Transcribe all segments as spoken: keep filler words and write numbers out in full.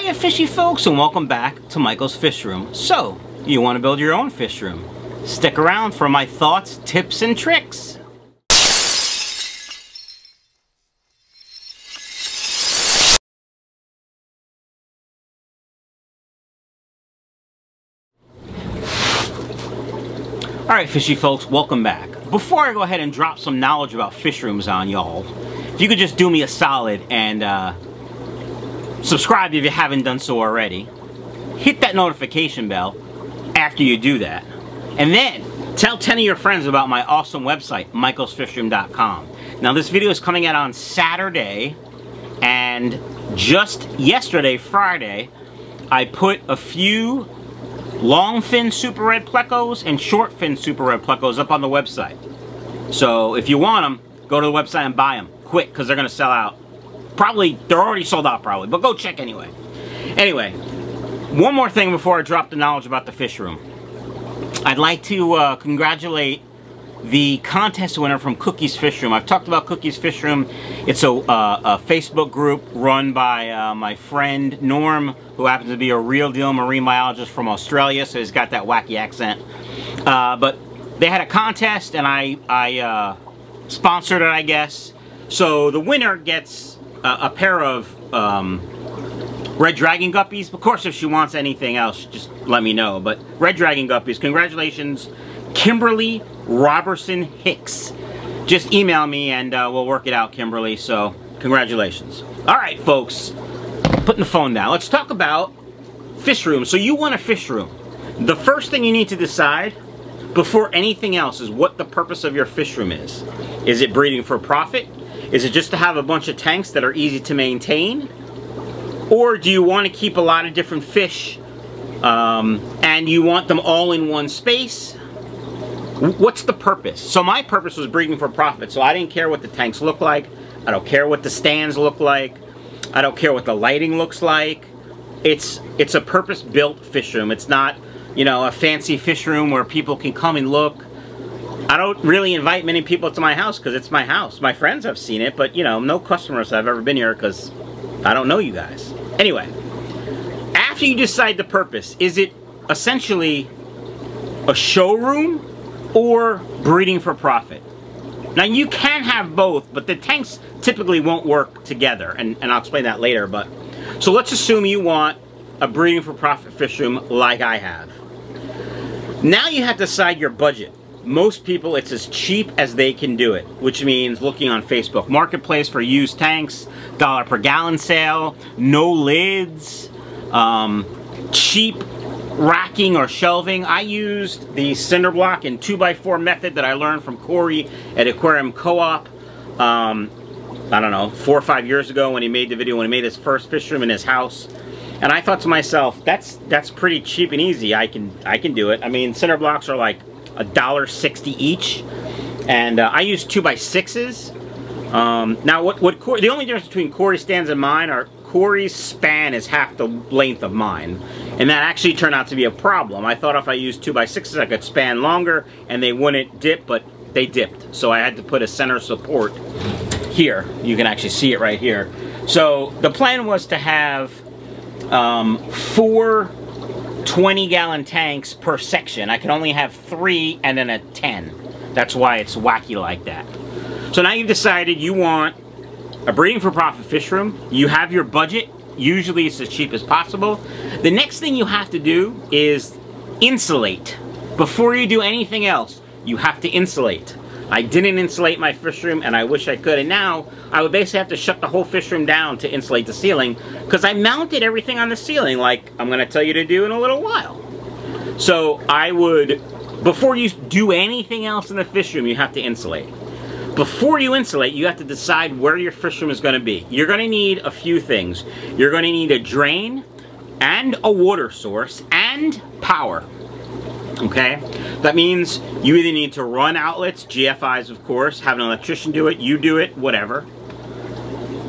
Hiya fishy folks, and welcome back to Michael's Fish Room. So, you want to build your own fish room? Stick around for my thoughts, tips, and tricks. Alright fishy folks, welcome back. Before I go ahead and drop some knowledge about fish rooms on y'all, if you could just do me a solid and uh, subscribe if you haven't done so already. Hit that notification bell after you do that. And then, tell ten of your friends about my awesome website, michaels fish room dot com. Now this video is coming out on Saturday, and just yesterday, Friday, I put a few long-fin super red plecos and short-fin super red plecos up on the website. So if you want them, go to the website and buy them quick, because they're going to sell out. Probably, they're already sold out probably, but go check anyway. Anyway, one more thing before I drop the knowledge about the fish room. I'd like to uh, congratulate the contest winner from Cookie's Fish Room. I've talked about Cookie's Fish Room. It's a, uh, a Facebook group run by uh, my friend Norm, who happens to be a real deal marine biologist from Australia, so he's got that wacky accent. Uh, but they had a contest, and I, I uh, sponsored it, I guess. So the winner gets a, a pair of um, red dragon guppies. Of course, if she wants anything else, just let me know. But red dragon guppies, congratulations, Kimberly Robertson Hicks. Just email me and uh, we'll work it out, Kimberly. So, congratulations. Alright folks, putting the phone down. Let's talk about fish room. So you want a fish room. The first thing you need to decide before anything else is what the purpose of your fish room is. Is it breeding for profit? Is it just to have a bunch of tanks that are easy to maintain? Or do you want to keep a lot of different fish um, and you want them all in one space? What's the purpose? So my purpose was breeding for profit, so I didn't care what the tanks look like. I don't care what the stands look like. I don't care what the lighting looks like. It's it's a purpose-built fish room. It's not, you know, a fancy fish room where people can come and look. I don't really invite many people to my house because it's my house. My friends have seen it, but, you know, no customers have ever been here because I don't know you guys. Anyway, after you decide the purpose, is it essentially a showroom or breeding for profit? Now you can have both, but the tanks typically won't work together, and, and I'll explain that later. But so let's assume you want a breeding for profit fish room like I have. Now you have to decide your budget. Most people, it's as cheap as they can do it, which means looking on Facebook Marketplace for used tanks, dollar per gallon sale, no lids, um, cheap racking or shelving. I used the cinder block and two by four method that I learned from Cory at Aquarium Co-op, um, I don't know, four or five years ago when he made the video, when he made his first fish room in his house. And I thought to myself, that's that's pretty cheap and easy. I can I can do it. I mean, cinder blocks are like a dollar sixty each, and uh, I use two by sixes. Um, now what, what Cory, the only difference between Cory's stands and mine are Cory's span is half the length of mine, and that actually turned out to be a problem. I thought if I used two by sixes I could span longer and they wouldn't dip, but they dipped. So I had to put a center support here. You can actually see it right here. So the plan was to have um, four twenty gallon tanks per section. I can only have three and then a ten. That's why it's wacky like that. So now you've decided you want a breeding for profit fish room. You have your budget. Usually it's as cheap as possible. The next thing you have to do is insulate. Before you do anything else, you have to insulate. I didn't insulate my fish room, and I wish I could, and now I would basically have to shut the whole fish room down to insulate the ceiling, because I mounted everything on the ceiling like I'm gonna tell you to do in a little while. So I would, before you do anything else in the fish room, you have to insulate. Before you insulate, you have to decide where your fish room is gonna be. You're gonna need a few things. You're gonna need a drain and a water source and power. Okay, that means you either need to run outlets, G F Is of course, have an electrician do it, you do it, whatever.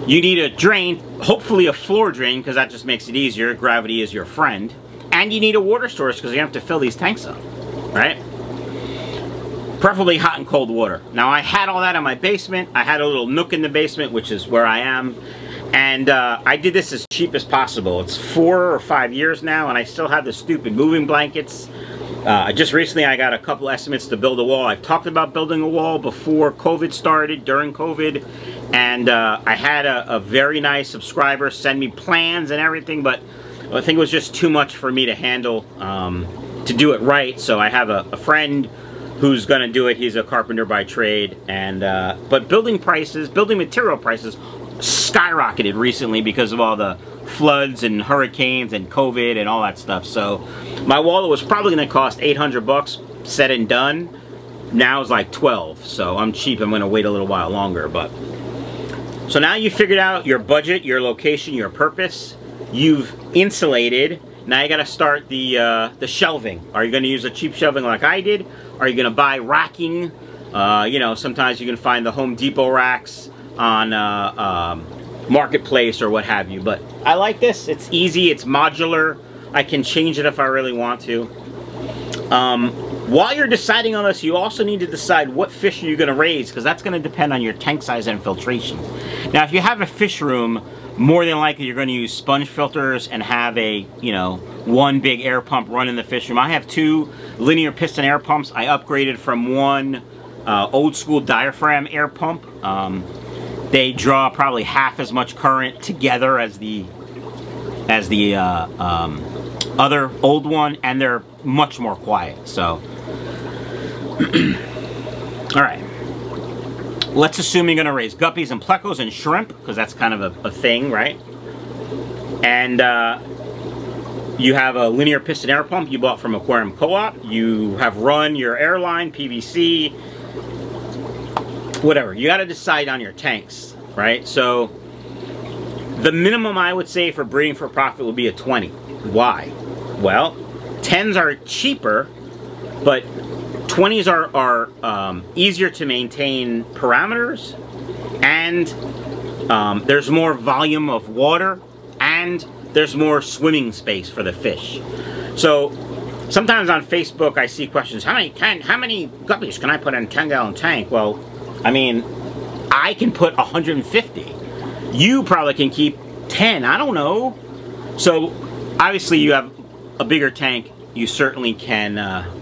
You need a drain, hopefully a floor drain, because that just makes it easier, gravity is your friend. And you need a water source because you have to fill these tanks up, right? Preferably hot and cold water. Now I had all that in my basement, I had a little nook in the basement, which is where I am. And uh, I did this as cheap as possible. It's four or five years now, and I still have the stupid moving blankets. Uh, just recently I got a couple estimates to build a wall. I've talked about building a wall before COVID started, during COVID, and uh, I had a, a very nice subscriber send me plans and everything, but I think it was just too much for me to handle, um, to do it right. So I have a, a friend who's gonna do it. He's a carpenter by trade, and uh, but building prices, building material prices skyrocketed recently because of all the floods and hurricanes and COVID and all that stuff. So my wall was probably gonna cost eight hundred bucks said and done. Now it's like twelve, so I'm cheap. I'm gonna wait a little while longer. But so now you figured out your budget, your location, your purpose. You've insulated. Now you gotta start the uh, the shelving. Are you gonna use a cheap shelving like I did? Are you gonna buy racking? Uh, you know, sometimes you can find the Home Depot racks on uh, um, Marketplace or what have you. But I like this. It's easy. It's modular. I can change it if I really want to. Um, while you're deciding on this, you also need to decide what fish are you gonna raise, because that's gonna depend on your tank size and filtration. Now, if you have a fish room, more than likely you're going to use sponge filters and have a, you know, one big air pump running the fish room. I have two linear piston air pumps. I upgraded from one uh, old school diaphragm air pump. Um, they draw probably half as much current together as the as the uh, um, other old one, and they're much more quiet. So, all right. Let's assume you're gonna raise guppies and plecos and shrimp, because that's kind of a, a thing, right? And uh, you have a linear piston air pump you bought from Aquarium Co-op. You have run your airline, P V C, whatever. You gotta decide on your tanks, right? So the minimum I would say for breeding for profit would be a twenty. Why? Well, tens are cheaper, but twenties are, are um, easier to maintain parameters, and um, there's more volume of water, and there's more swimming space for the fish. So sometimes on Facebook I see questions, how many, can, how many guppies can I put in a ten gallon tank? Well, I mean, I can put one hundred fifty. You probably can keep ten, I don't know. So obviously you have a bigger tank, you certainly can uh,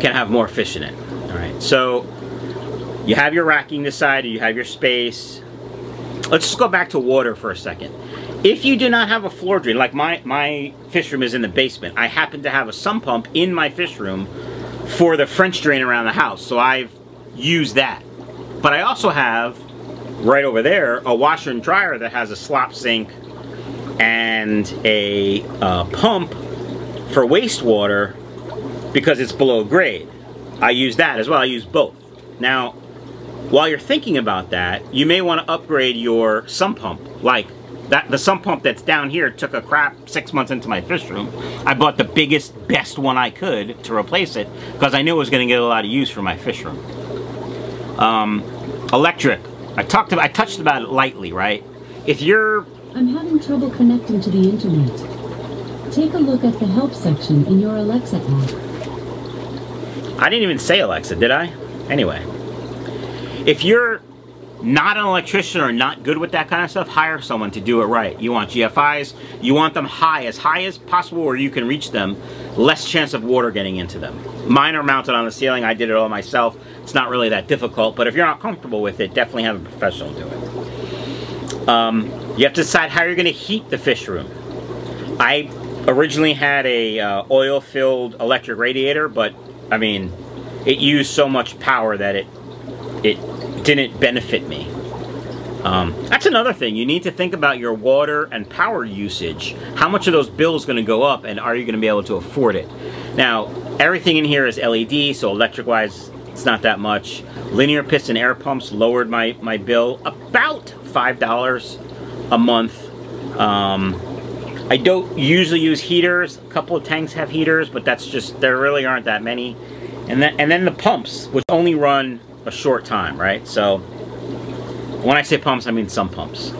can have more fish in it. All right, so you have your racking decided, you have your space. Let's just go back to water for a second. If you do not have a floor drain, like my, my fish room is in the basement. I happen to have a sump pump in my fish room for the French drain around the house, so I've used that. But I also have, right over there, a washer and dryer that has a slop sink and a uh, pump for wastewater because it's below grade. I use that as well, I use both. Now, while you're thinking about that, you may want to upgrade your sump pump. Like, that, the sump pump that's down here took a crap six months into my fish room. I bought the biggest, best one I could to replace it, because I knew it was gonna get a lot of use for my fish room. Um, electric, I talked about, I touched about it lightly, right? If you're... I'm having trouble connecting to the internet. Take a look at the help section in your Alexa app. I didn't even say Alexa, did I? Anyway, if you're not an electrician or not good with that kind of stuff, hire someone to do it right. You want G F Is, you want them high, as high as possible where you can reach them, less chance of water getting into them. Mine are mounted on the ceiling, I did it all myself. It's not really that difficult, but if you're not comfortable with it, definitely have a professional do it. Um, you have to decide how you're gonna heat the fish room. I originally had a uh, oil-filled electric radiator, but I mean, it used so much power that it it didn't benefit me. Um, that's another thing. You need to think about your water and power usage. How much of those bills going to go up, and are you going to be able to afford it? Now, everything in here is L E D, so electric-wise, it's not that much. Linear piston air pumps lowered my, my bill about five dollars a month. Um, I don't usually use heaters. A couple of tanks have heaters, but that's just, there really aren't that many. And then, and then the pumps, which only run a short time, right? So when I say pumps, I mean some pumps.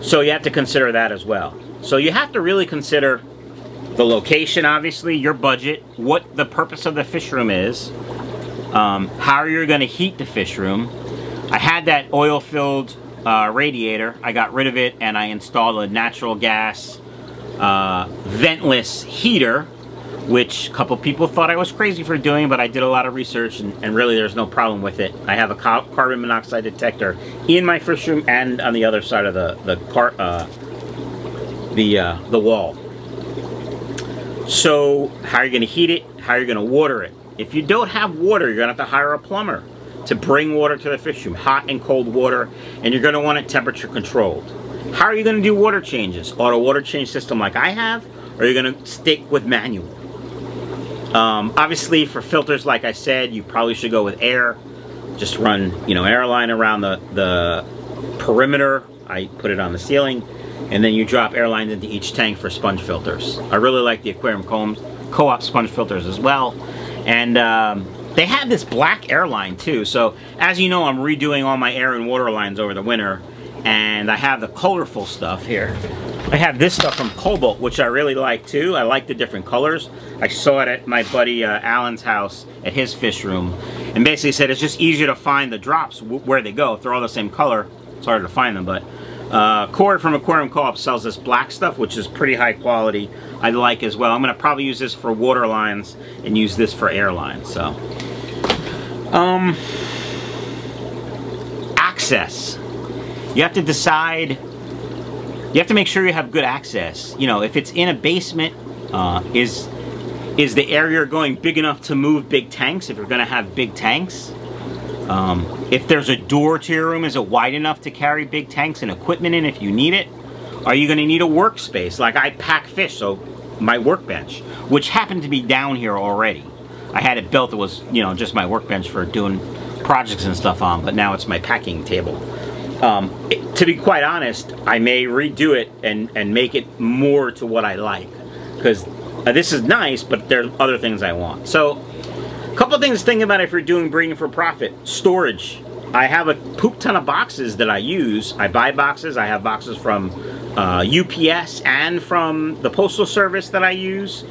So you have to consider that as well. So you have to really consider the location, obviously, your budget, what the purpose of the fish room is, um, how you're gonna heat the fish room. I had that oil-filled uh, radiator. I got rid of it and I installed a natural gas uh, ventless heater, which a couple people thought I was crazy for doing, but I did a lot of research and, and really there's no problem with it. I have a ca carbon monoxide detector in my fish room and on the other side of the the car, uh, the uh, the wall. So how are you gonna heat it? How are you gonna water it? If you don't have water, you're gonna have to hire a plumber to bring water to the fish room, hot and cold water, and you're gonna want it temperature controlled. How are you gonna do water changes? On a water change system like I have, or you're gonna stick with manual? Um, obviously for filters, like I said, you probably should go with air. Just run, you know, airline around the, the perimeter. I put it on the ceiling, and then you drop airlines into each tank for sponge filters. I really like the Aquarium Co-op sponge filters as well. And um, they have this black airline too. So as you know, I'm redoing all my air and water lines over the winter, and I have the colorful stuff here. I have this stuff from Cobalt, which I really like too. I like the different colors. I saw it at my buddy uh, Alan's house at his fish room, and basically said it's just easier to find the drops w where they go. If they're all the same color, it's harder to find them. But uh, Cory from Aquarium Co-op sells this black stuff, which is pretty high quality. I like as well. I'm gonna probably use this for water lines and use this for air lines. So, um, access. You have to decide. You have to make sure you have good access. You know, if it's in a basement, uh, is is the area going big enough to move big tanks, if you're gonna have big tanks? Um, if there's a door to your room, is it wide enough to carry big tanks and equipment in if you need it? Are you gonna need a workspace? Like I pack fish, so my workbench, which happened to be down here already. I had it built, it was, you know, just my workbench for doing projects and stuff on, but now it's my packing table. Um, it, to be quite honest, I may redo it and, and make it more to what I like, because uh, this is nice, but there are other things I want. So a couple of things to think about if you're doing breeding for profit. Storage. I have a poop ton of boxes that I use. I buy boxes. I have boxes from uh, U P S and from the Postal Service that I use.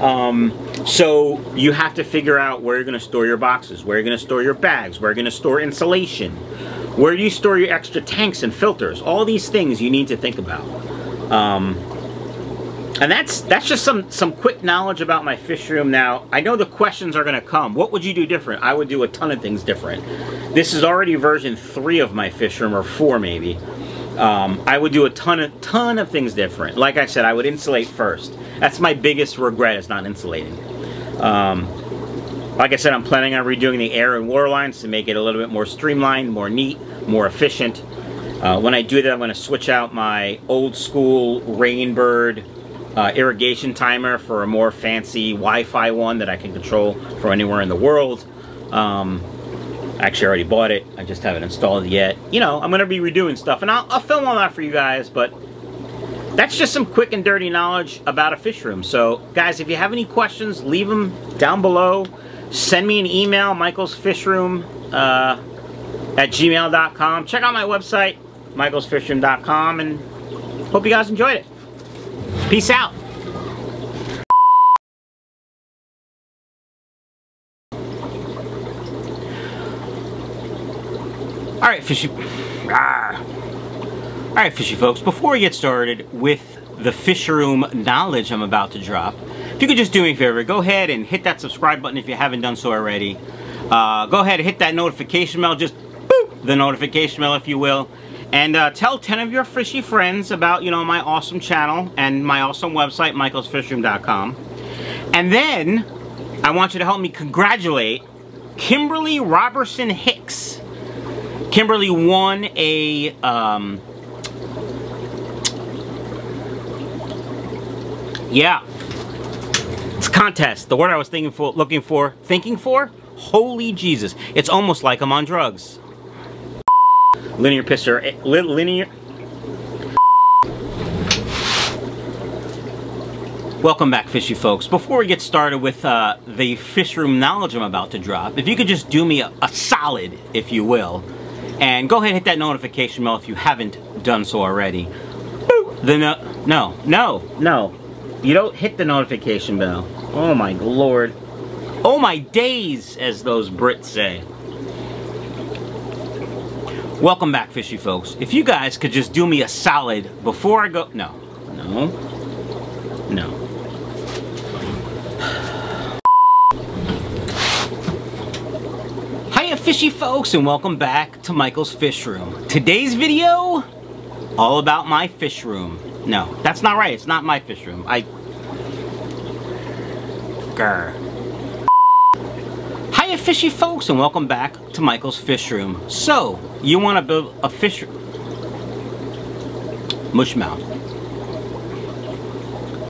Um, so you have to figure out where you're going to store your boxes, where you're going to store your bags, where you're going to store insulation. Where do you store your extra tanks and filters? All these things you need to think about. Um, and that's that's just some, some quick knowledge about my fish room. Now, I know the questions are gonna come. What would you do different? I would do a ton of things different. This is already version three of my fish room, or four maybe. Um, I would do a ton of, ton of things different. Like I said, I would insulate first. That's my biggest regret, is not insulating. Um, Like I said, I'm planning on redoing the air and water lines to make it a little bit more streamlined, more neat, more efficient. Uh, when I do that, I'm going to switch out my old school Rainbird uh, irrigation timer for a more fancy Wi-Fi one that I can control from anywhere in the world. Um, actually, I already bought it. I just haven't installed it yet. You know, I'm going to be redoing stuff, and I'll, I'll film all that for you guys, but that's just some quick and dirty knowledge about a fish room. So, guys, if you have any questions, leave them down below. Send me an email, Michael's Fish Room uh, at gmail dot com. Check out my website, michaels fish room dot com, and hope you guys enjoyed it. Peace out. All right, fishy. Argh. All right, fishy folks, before we get started with the fish room knowledge I'm about to drop, if you could just do me a favor, go ahead and hit that subscribe button if you haven't done so already. Uh, go ahead and hit that notification bell, just boop, the notification bell if you will. And uh, tell ten of your fishy friends about, you know, my awesome channel and my awesome website, michaels fish room dot com. And then, I want you to help me congratulate Kimberly Robertson Hicks. Kimberly won a... Um, yeah. It's contest. The word I was thinking for, looking for, thinking for? Holy Jesus. It's almost like I'm on drugs. Linear pisser. Li linear. Welcome back, fishy folks. Before we get started with uh, the fish room knowledge I'm about to drop, if you could just do me a, a solid, if you will, and go ahead and hit that notification bell if you haven't done so already. Boop. The no, no, no, no. You don't hit the notification bell. Oh my lord. Oh my days, as those Brits say. Welcome back, fishy folks. If you guys could just do me a solid before I go... No. No. No. Hiya, fishy folks, and welcome back to Michael's Fish Room. Today's video, all about my fish room. No, that's not right. It's not my fish room. I... Grr. Hiya fishy folks and welcome back to Michael's Fish Room. So, you want to build a fish... Mush mouth.